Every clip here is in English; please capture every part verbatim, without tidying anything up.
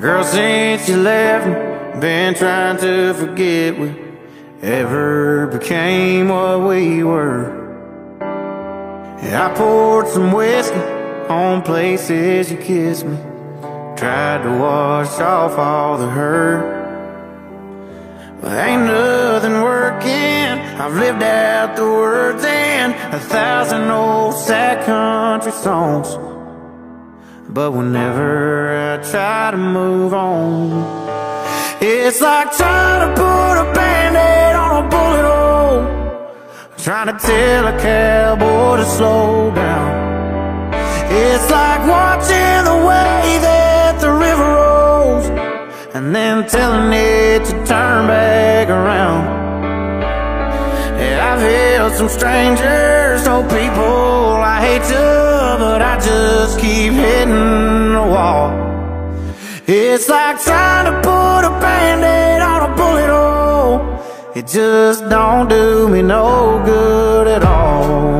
Girl, since you left me, been trying to forget we ever became what we were. I poured some whiskey on places you kissed me, tried to wash off all the hurt. Well, ain't nothing working, I've lived out the words in a thousand old sad country songs, but whenever I try to move on, it's like trying to put a Bandaid on a bullet hole, trying to tell a cowboy to slow down. It's like watching the way that the river rolls and then telling it to turn back around. Yeah, I've held some strangers, no people I hate to, but I just keep hitting the wall. It's like trying to put a Bandaid on a bullet hole, it just don't do me no good at all.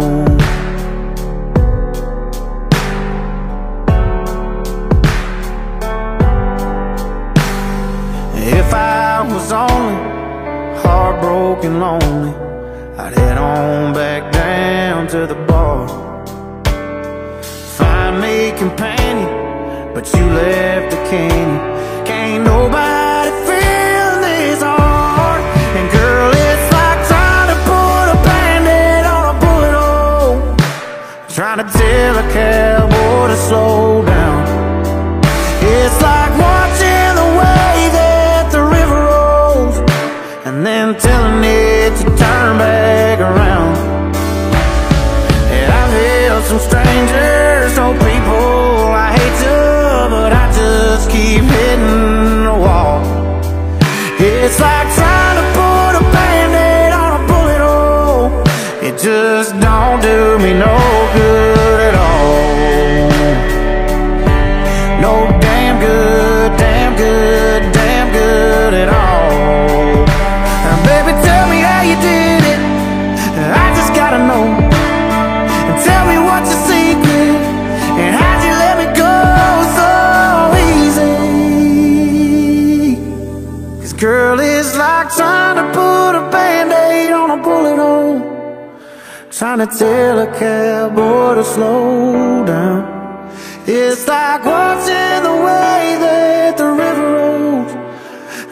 If I was only heartbroken lonely, I'd head on back down to the bar, find me companion, but you left the king. Can't nobody feel this hard. And girl, it's like trying to put a Bandaid on a bullet hole, trying to tell a cowboy to slow down. It's like watching the way that the river rolls and then telling it to turn back around. And I've held some strangers, no people I hate to, but I just keep hitting the wall. It's like trying to put a Bandaid on a bullet hole, it just don't do me no good at all. No damn good, damn good, damn good at all. And baby, tell me how you did it, I just gotta know. And tell me what's your secret, and how'd you let me go? Girl, it's like trying to put a Bandaid on a bullet hole, trying to tell a cowboy to slow down. It's like watching the way that the river rolls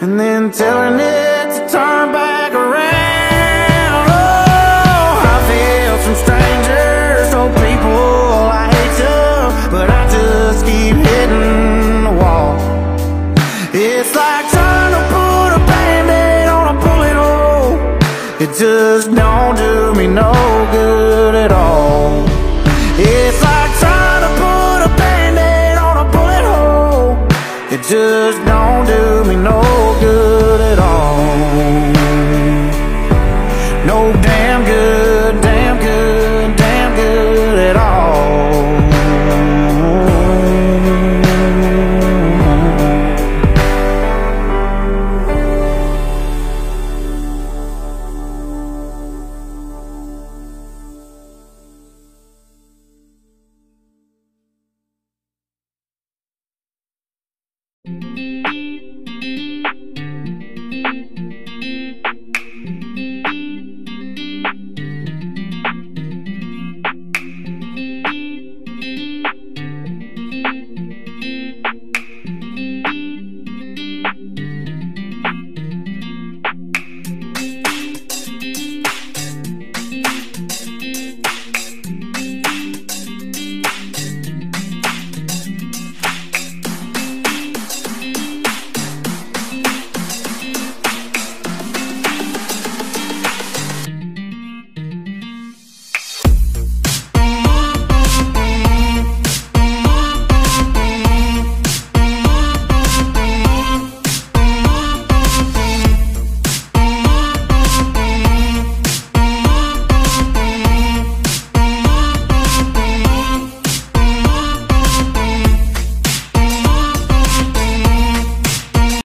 and then telling it to turn back around. Oh, I've held some strangers, no people I hate to, but I just keep hitting the wall. It's like trying to put it just don't do me no good at all. It's like trying to put a Bandaid on a bullet hole, it just don't do me no good at all. No damn good, damn good, damn good at all.